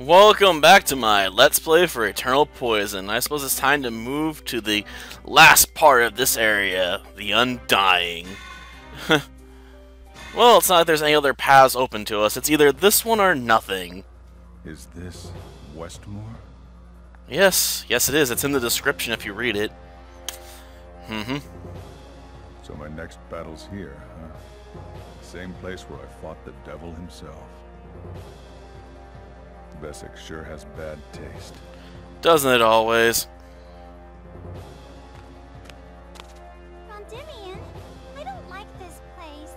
Welcome back to my Let's Play for Eternal Poison. I suppose it's time to move to the last part of this area, the Undying. Well, it's not like there's any other paths open to us. It's either this one or nothing. Is this Westmore? Yes. Yes, it is. It's in the description if you read it. Mm-hmm. So my next battle's here, huh? Same place where I fought the devil himself. Vesic sure has bad taste. Doesn't it always? Rondemion, I don't like this place.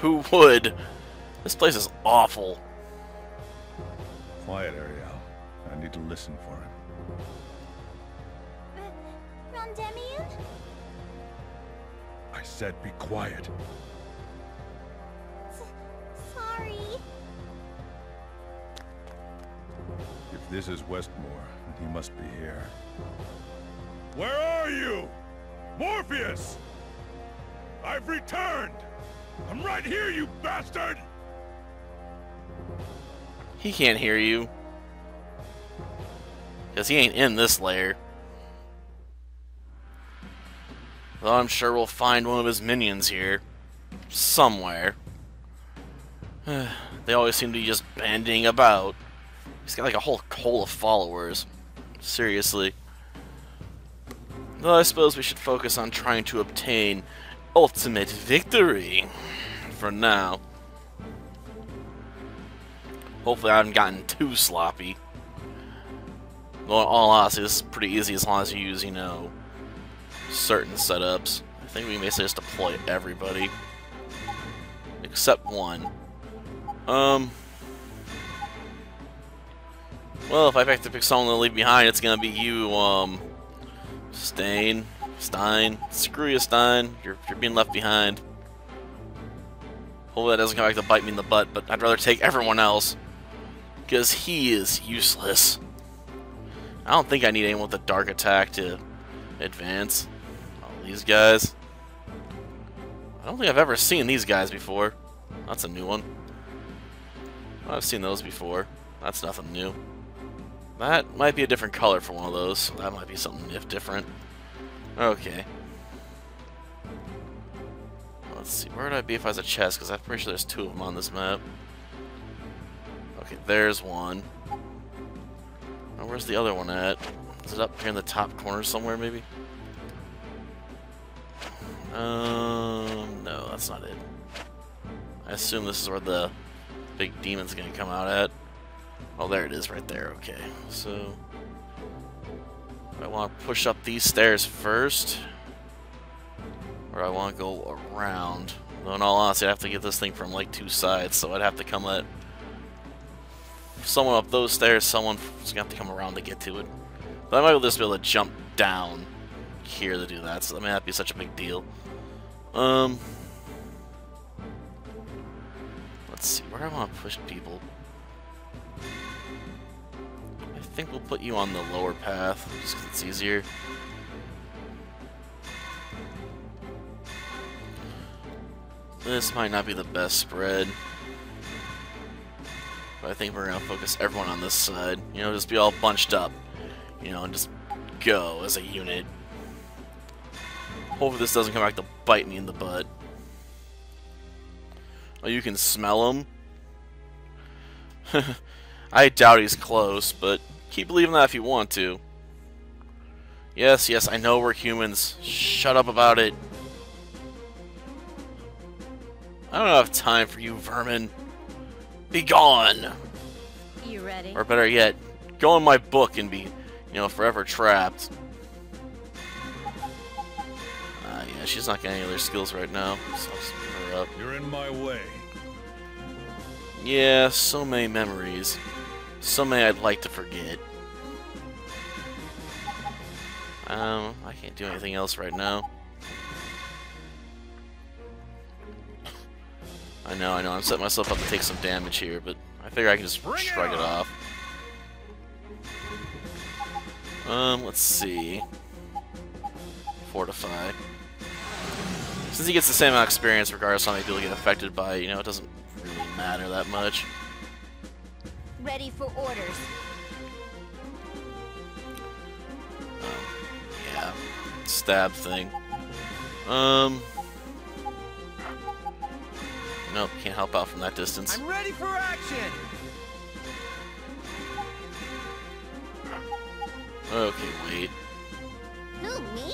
Who would? This place is awful. Quiet, Ariel. I need to listen for him. Rondemion? I said be quiet. Sorry. If this is Westmore, he must be here. Where are you? Morpheus! I've returned! I'm right here, you bastard! He can't hear you. Because he ain't in this lair. Though I'm sure we'll find one of his minions here. Somewhere. They always seem to be just banding about. He's got like a whole hole of followers. Seriously. Though I suppose we should focus on trying to obtain ultimate victory for now. Hopefully I haven't gotten too sloppy. Though in all honesty, this is pretty easy as long as you use, you know, certain setups. I think we may just deploy everybody. Except one. Well, if I have to pick someone to leave behind, it's gonna be you, Stein. Screw you, Stein. You're being left behind. Hopefully that doesn't come back to bite me in the butt, but I'd rather take everyone else. Because he is useless. I don't think I need anyone with a dark attack to advance. All these guys. I don't think I've ever seen these guys before. That's a new one. I've seen those before. That's nothing new. That might be a different color for one of those, so that might be something different. Okay. Let's see, where would I be if I was a chest? Because I'm pretty sure there's two of them on this map. Okay, there's one. Now, where's the other one at? Is it up here in the top corner somewhere, maybe? No, that's not it. I assume this is where the big demon's gonna come out at. Oh, there it is right there, okay. So, do I want to push up these stairs first? Or do I want to go around? Though in all honesty, I'd have to get this thing from like two sides, so I'd have to come at someone up those stairs, someone's going to have to come around to get to it. But I might just be able to jump down here to do that, so that may not be such a big deal. Let's see, where do I want to push people? I think we'll put you on the lower path, just because it's easier. This might not be the best spread. But I think we're going to focus everyone on this side. You know, just be all bunched up. You know, and just go as a unit. Hopefully this doesn't come back to bite me in the butt. Oh, you can smell him? I doubt he's close, but keep believing that if you want to. Yes, yes, I know we're humans. Shut up about it. I don't have time for you, vermin. Be gone. You ready? Or better yet, go in my book and be, you know, forever trapped. Yeah, she's not getting any other skills right now, so I'll spin her up. You're in my way. Yeah, so many memories. So many I'd like to forget. I can't do anything else right now. I know, I'm setting myself up to take some damage here, but I figure I can just shrug it off. Let's see. Fortify. Since he gets the same amount of experience, regardless of how many people get affected by, you know, it doesn't really matter that much. Ready for orders. Yeah, stab thing. Nope, can't help out from that distance. I'm ready for action. Okay, wait. Who, me?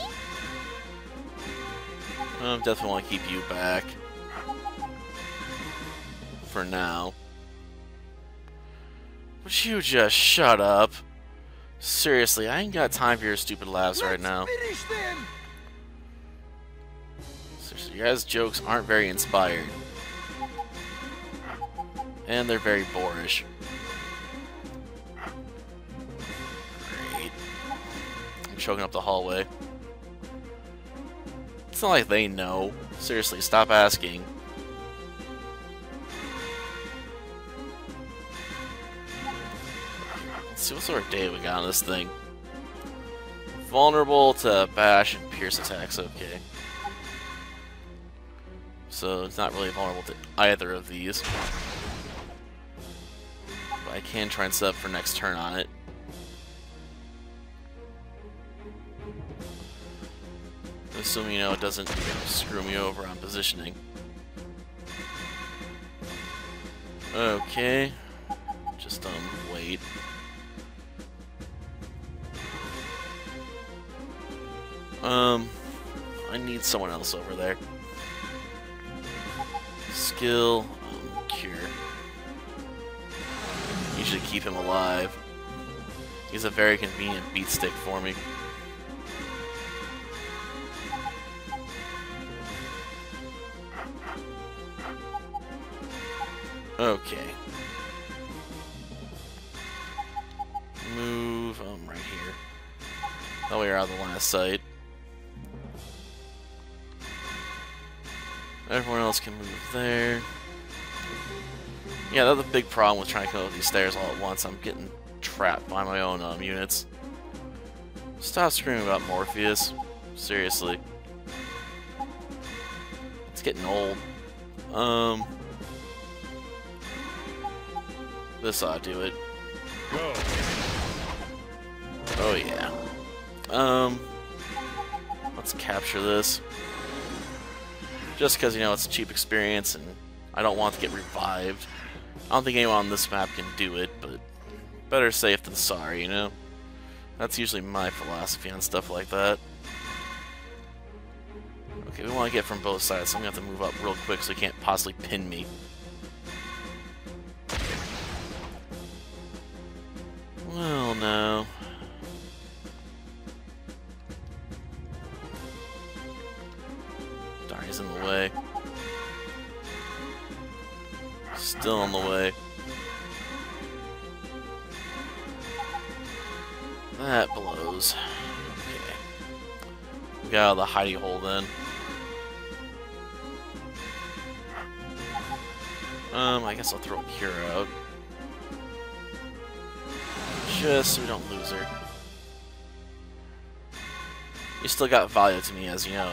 Definitely want to keep you back. For now. Would you just shut up? Seriously, I ain't got time for your stupid laughs right now. Finish them. Seriously, your guys' jokes aren't very inspired. And they're very boorish. Great. I'm choking up the hallway. It's not like they know. Seriously, stop asking. Let's see what sort of day we got on this thing. Vulnerable to bash and pierce attacks, okay. So it's not really vulnerable to either of these. I can try and set up for next turn on it. Assuming, you know, it doesn't screw me over on positioning. Okay. Just, wait. I need someone else over there. Skill, cure. Usually keep him alive. He's a very convenient beat stick for me. Okay. Move right here. That way you're out of the line of sight. Everyone else can move there. Yeah, that's a big problem with trying to come up these stairs all at once. I'm getting trapped by my own units. Stop screaming about Morpheus. Seriously. It's getting old. This ought to do it. Go. Oh yeah. Let's capture this. Just because, you know, it's a cheap experience and I don't want to get revived. I don't think anyone on this map can do it, but better safe than sorry, you know? That's usually my philosophy on stuff like that. Okay, we want to get from both sides, so I'm going to have to move up real quick so he can't possibly pin me. Well, no. Darn, he's in the way. Still in the way. That blows. Okay. We got out of the hidey hole then. I guess I'll throw Cura out. Just so we don't lose her. You still got value to me as, you know,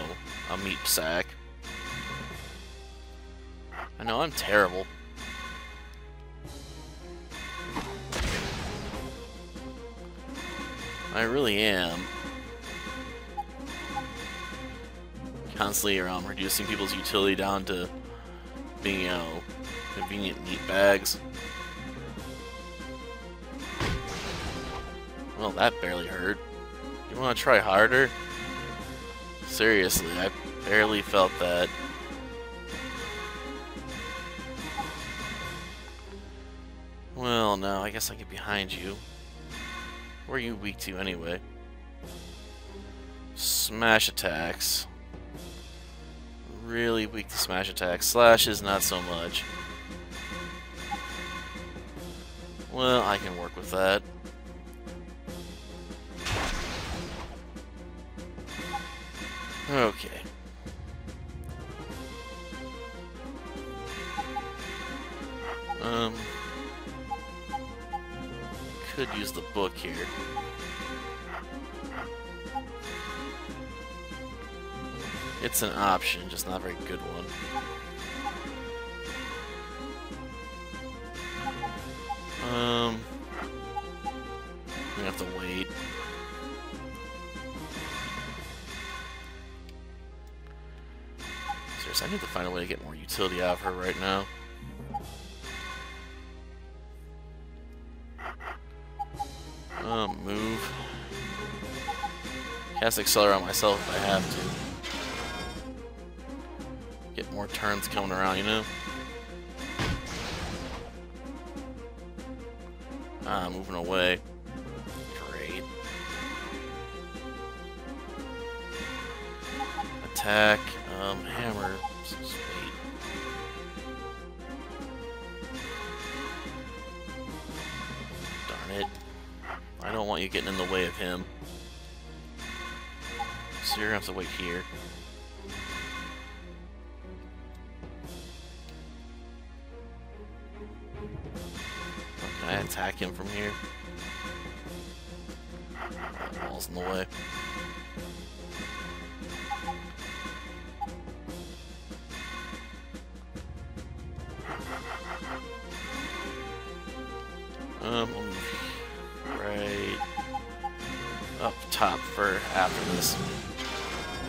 a meat sack. I know, I'm terrible. I really am. Constantly reducing people's utility down to being, you know, convenient meat bags. Well, that barely hurt. You want to try harder? Seriously, I barely felt that. Well, no, I guess I get behind you. Where are you weak to anyway? Smash attacks. Really weak to smash attacks. Slashes, not so much. Well, I can work with that. Okay. Could use the book here. It's an option, just not a very good one. We have to wait. Seriously, I need to find a way to get more utility out of her right now. Move. Cast Accelerate on myself if I have to. Get more turns coming around, you know? Ah, moving away. Great. Attack. Hammer. Sweet. Darn it. I don't want you getting in the way of him. So you're gonna have to wait here. Can I attack him from here? That wall's in the way. Right up top for after this.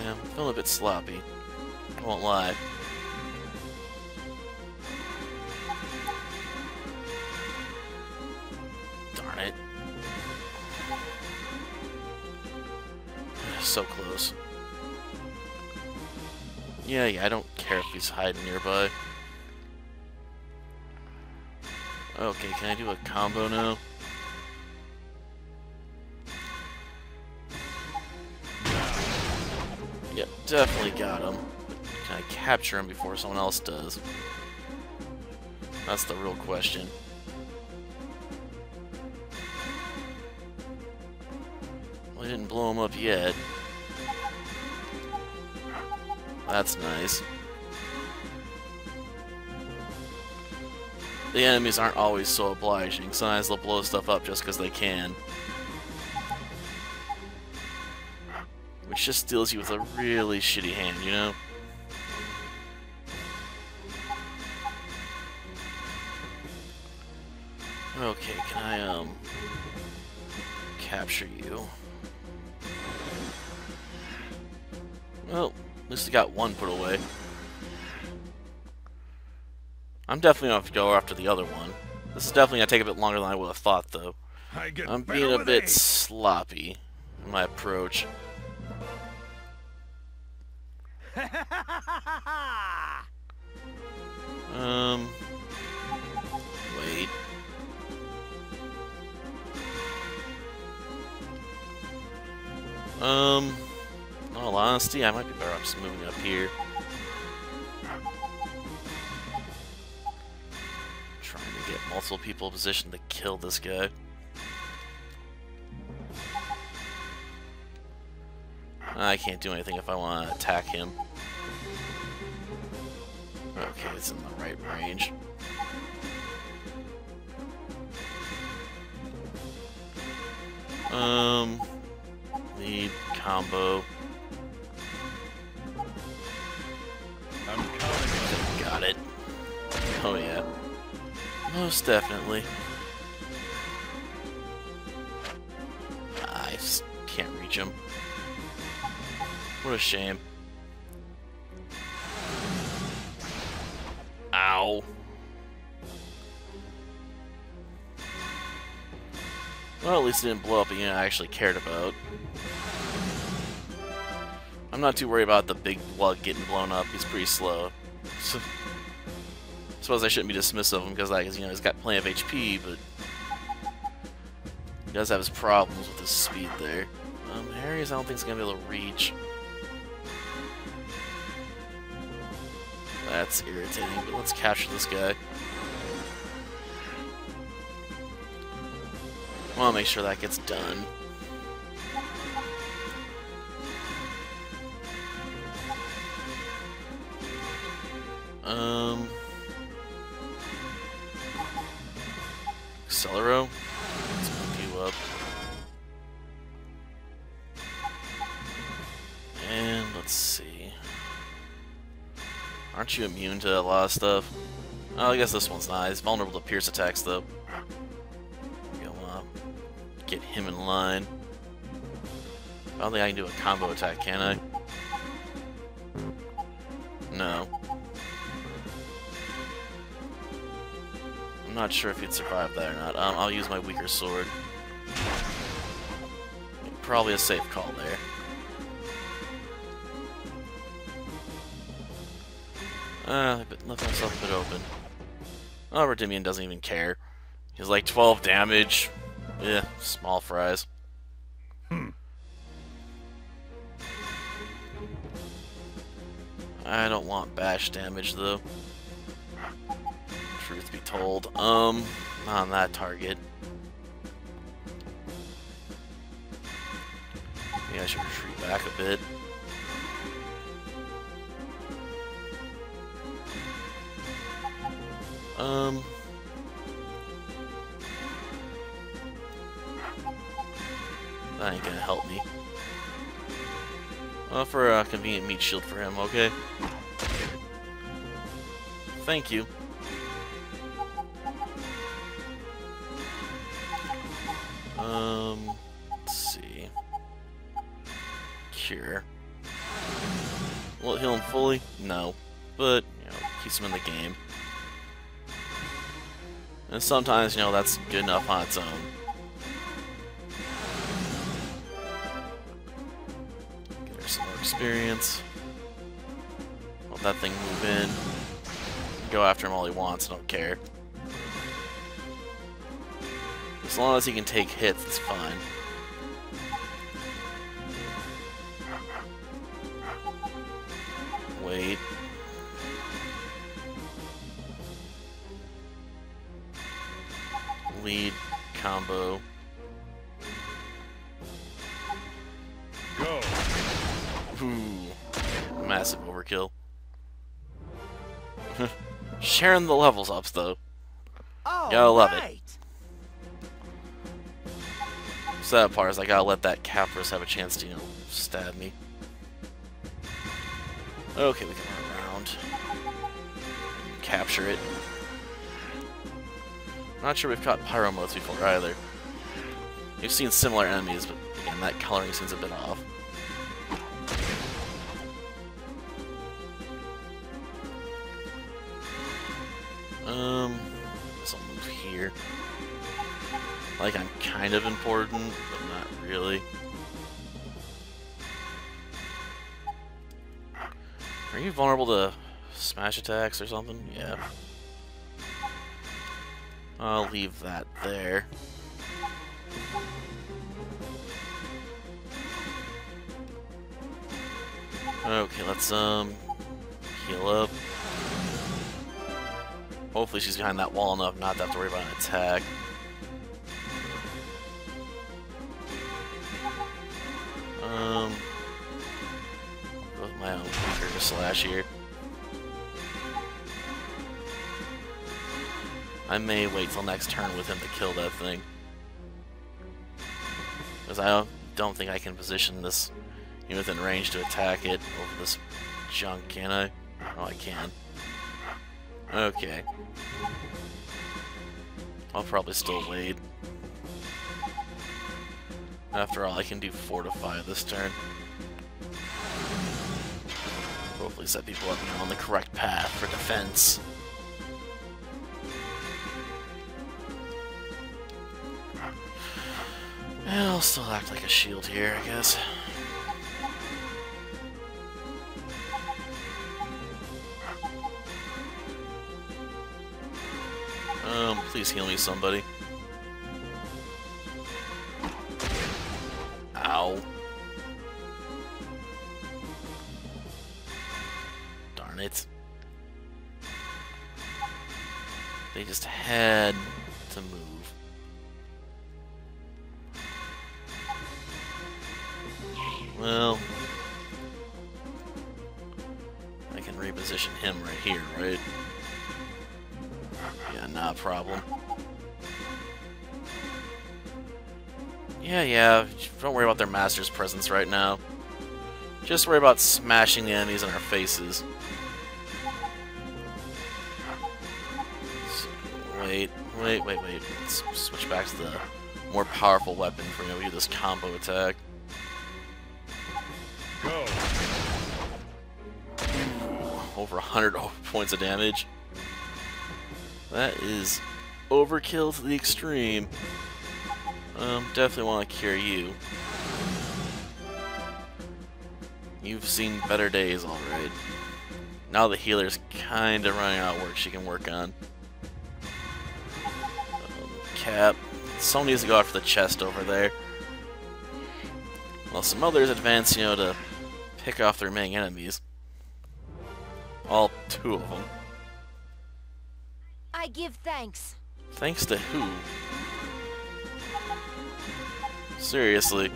Yeah, I'm feeling a bit sloppy. I won't lie. Darn it. So close. Yeah, I don't care if he's hiding nearby. Okay, can I do a combo now? Yep, definitely got him. Can I capture him before someone else does? That's the real question. Well, I didn't blow him up yet. That's nice. The enemies aren't always so obliging. Sometimes they'll blow stuff up just because they can. Which just steals you with a really shitty hand, you know? Okay, can I, capture you? Well, at least I got one put away. I'm definitely gonna have to go after the other one. This is definitely gonna take a bit longer than I would have thought, though. I'm being a bit sloppy in my approach. Wait. In all honesty, I might be better off just moving up here. Get multiple people in position to kill this guy. I can't do anything if I want to attack him. Okay, it's in the right range. Need combo. Got it. Oh yeah. Most definitely. I just can't reach him. What a shame. Ow. Well, at least it didn't blow up a unit I actually cared about. I'm not too worried about the big lug getting blown up. He's pretty slow. So I suppose I shouldn't be dismissive of him because, like, you know, he's got plenty of HP, but he does have his problems with his speed there. Harry's, I don't think he's gonna be able to reach. That's irritating, but let's capture this guy. I want to make sure that gets done. Accelero? Let's move you up. And let's see. Aren't you immune to a lot of stuff? Oh, I guess this one's not. It's vulnerable to pierce attacks, though. get him in line. I don't think I can do a combo attack, can I? No. I'm not sure if he'd survive that or not. I'll use my weaker sword. Probably a safe call there. I left myself a bit open. Oh, Rondemion doesn't even care. He's like 12 damage. Yeah, small fries. I don't want bash damage though. Truth be told, on that target. Maybe I should retreat back a bit. That ain't gonna help me. I'll offer a convenient meat shield for him, okay? Thank you. Let's see. Cure. Will it heal him fully? No. But, you know, keeps him in the game. And sometimes, you know, that's good enough on its own. Get her some more experience. Let that thing move in. Go after him all he wants, I don't care. As long as he can take hits, it's fine. Wait. Lead, combo. Go. Ooh. Massive overkill. Sharing the levels ups though. Oh, gotta love it. Sad part is I gotta let that Caprus have a chance to, you know, stab me. Okay, we can run around. Capture it. Not sure we've caught Pyromotes before either. We've seen similar enemies, but again, that coloring seems a bit off. I guess I'll move here. Like, I'm kind of important, but not really. Are you vulnerable to smash attacks or something? Yeah. I'll leave that there. Okay, let's heal up. Hopefully she's behind that wall enough not to have to worry about an attack. With my own weaker slash here. I may wait till next turn with him to kill that thing. Because I don't think I can position this within range to attack it over this junk, can I? Oh, I can. Okay. I'll probably still wait. After all, I can do Fortify this turn. Hopefully set people up on the correct path for defense. And I'll still act like a shield here, I guess. Please heal me, somebody. Ow. Darn it. They just had to move. Well, I can reposition him right here, right? Yeah, not a problem. Yeah, don't worry about their master's presence right now. Just worry about smashing the enemies in our faces. So, wait, let's switch back to the more powerful weapon for me with this combo attack. Go. Ooh, over 100 points of damage. That is overkill to the extreme. Definitely want to cure you. You've seen better days, alright. Now the healer's kinda running out of work she can work on. Cap. Someone needs to go after the chest over there. While some others advance, to pick off the remaining enemies. All two of them. I give thanks. Thanks to who? Seriously.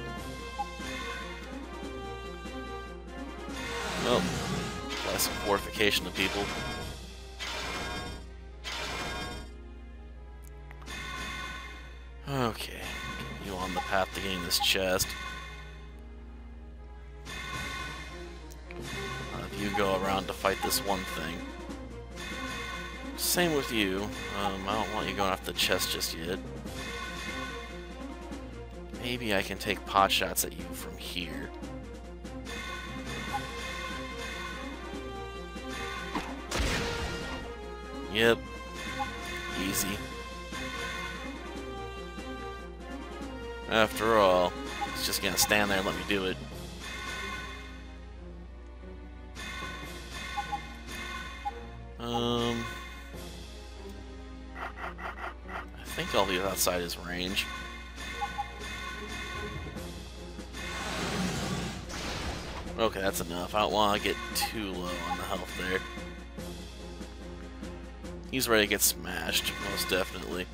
Nope. Apply some fortification to people. Okay, get you on the path to gain this chest. If you go around to fight this one thing. Same with you. I don't want you going off the chest just yet. Maybe I can take pot shots at you from here. Yep. Easy. After all, it's just gonna stand there and let me do it. I think I'll leave outside his range. Okay, that's enough. I don't want to get too low on the health there. He's ready to get smashed, most definitely.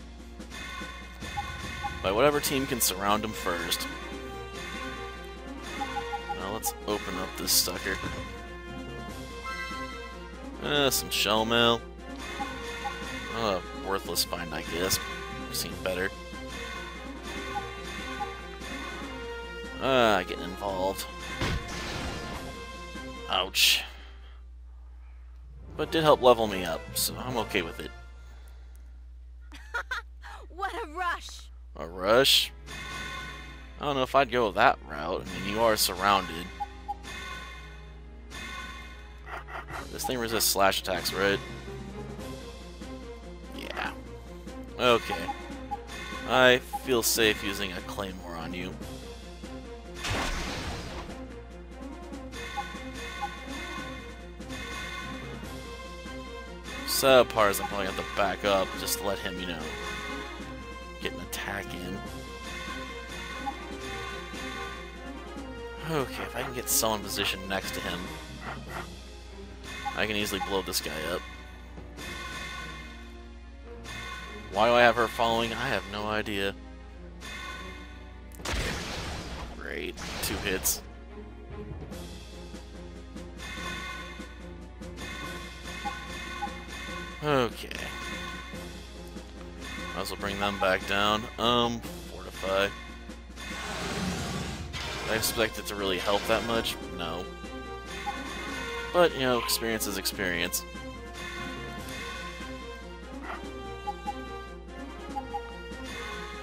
By whatever team can surround him first. Now let's open up this sucker. Some shell mail. Worthless find, I guess. I've seen better. Getting involved. Ouch. But it did help level me up, so I'm okay with it. What a rush! A rush? I don't know if I'd go that route. I mean, you are surrounded. This thing resists slash attacks, right? Yeah. Okay. I feel safe using a claymore on you. Subpar is I'm probably going to have to back up just to let him, get an attack in. Okay, if I can get someone positioned next to him, I can easily blow this guy up. Why do I have her following? I have no idea. Great. 2 hits. Okay. Might as well bring them back down. Fortify. I expect it to really help that much? No. But, experience is experience.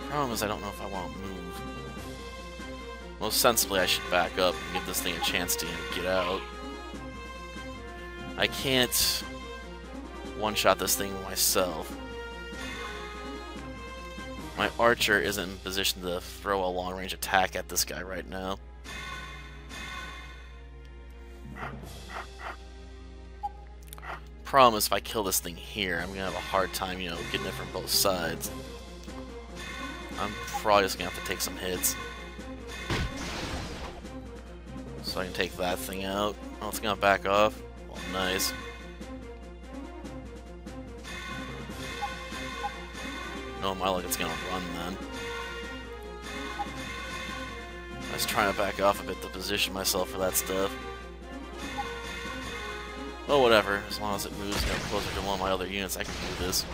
Problem is I don't know if I want to move. Most sensibly I should back up and give this thing a chance to get out. I can't one-shot this thing myself. My archer isn't in position to throw a long-range attack at this guy right now. Problem is if I kill this thing here, I'm going to have a hard time, getting it from both sides. I'm probably just going to have to take some hits. So I can take that thing out. Oh, it's going to back off. Well, nice. Oh my luck, it's gonna run then. I was trying to back off a bit to position myself for that stuff. Well, whatever. As long as it moves closer to one of my other units, I can do this.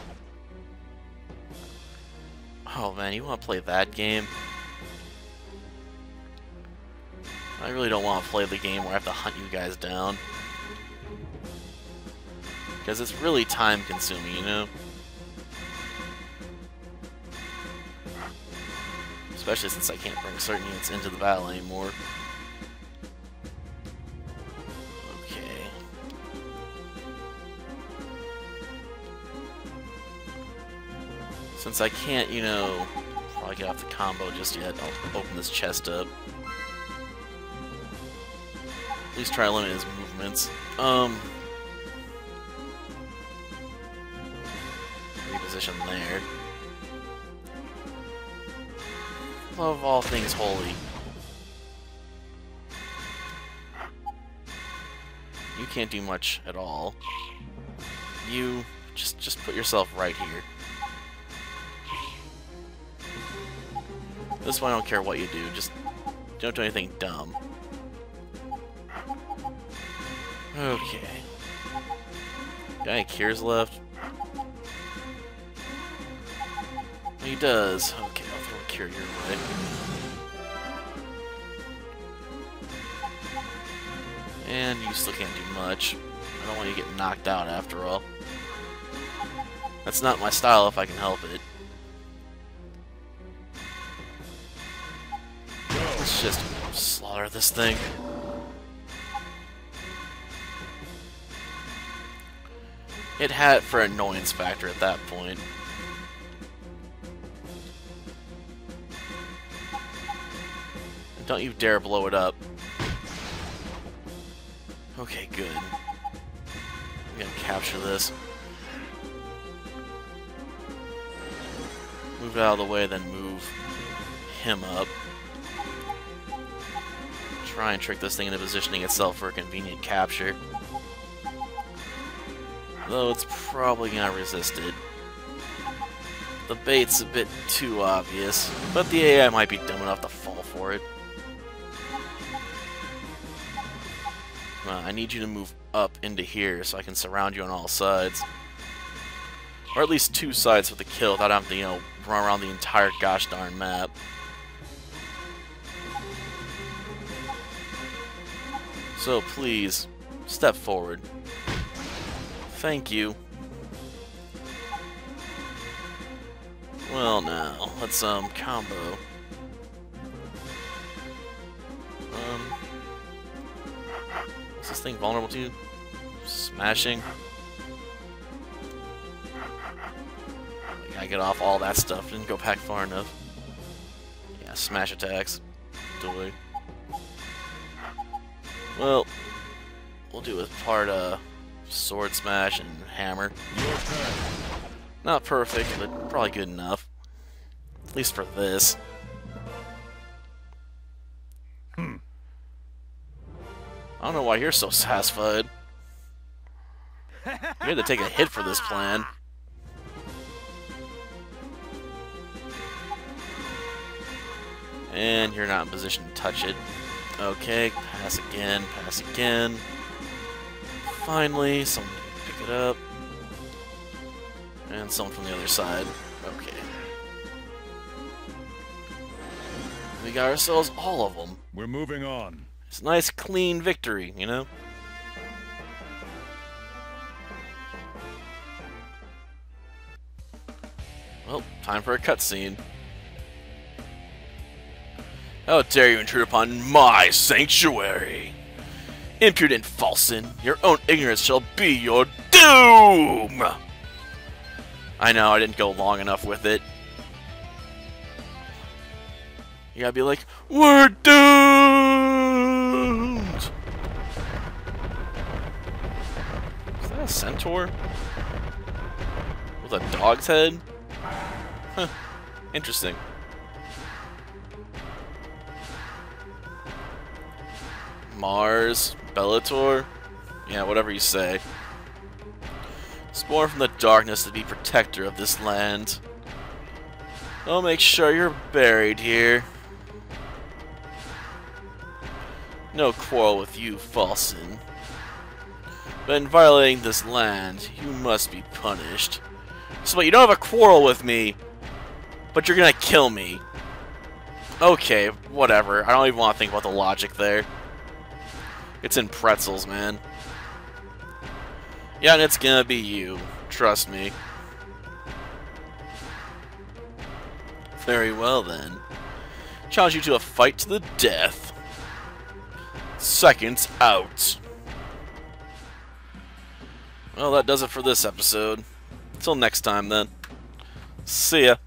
Oh man, you want to play that game? I really don't want to play the game where I have to hunt you guys down. Because it's really time consuming, especially since I can't bring certain units into the battle anymore. Okay. Since I can't, you know, probably get off the combo just yet, I'll open this chest up. At least try to limit his movements. Reposition there. Love all things holy. You can't do much at all. You just put yourself right here. This one I don't care what you do, just don't do anything dumb. Okay. Got any cures left? He does. Okay, I'll throw a cure your way. And you still can't do much. I don't want you to get knocked out after all. That's not my style if I can help it. Let's just slaughter this thing. It had it for annoyance factor at that point. And don't you dare blow it up. Okay, good. I'm gonna capture this. Move it out of the way, then move him up. Try and trick this thing into positioning itself for a convenient capture. Though it's probably gonna resist it. The bait's a bit too obvious, but the AI might be dumb enough to fall for it. Come on, I need you to move up into here so I can surround you on all sides. Or at least two sides with the kill without having to, you know, run around the entire gosh darn map. So please, step forward. Thank you. Well now, let's combo. Is this thing vulnerable to? Smashing. I gotta get off all that stuff. Didn't go back far enough. Yeah, smash attacks. Doy. Well, we'll do with part sword smash and hammer. Not perfect, but probably good enough. At least for this. I don't know why you're so satisfied. You had to take a hit for this plan. And you're not in position to touch it. Okay, pass again, pass again. Finally, someone can pick it up. And someone from the other side. Okay. We got ourselves all of them. We're moving on. It's a nice, clean victory, you know? Well, time for a cutscene. How dare you intrude upon my sanctuary! Impudent Falson, your own ignorance shall be your doom! I know, I didn't go long enough with it. You gotta be like, we're doomed! Is that a centaur? With a dog's head? Huh, interesting. Mars? Bellator? Yeah, whatever you say. Spawn from the darkness to be protector of this land. I'll make sure you're buried here. No quarrel with you, Falson. But in violating this land, you must be punished. So, but you don't have a quarrel with me, but you're gonna kill me. Okay, whatever. I don't even want to think about the logic there. It's in pretzels, man. Yeah, and it's gonna be you. Trust me. Very well, then. Challenge you to a fight to the death. Seconds out. Well, that does it for this episode. Till next time, then. See ya.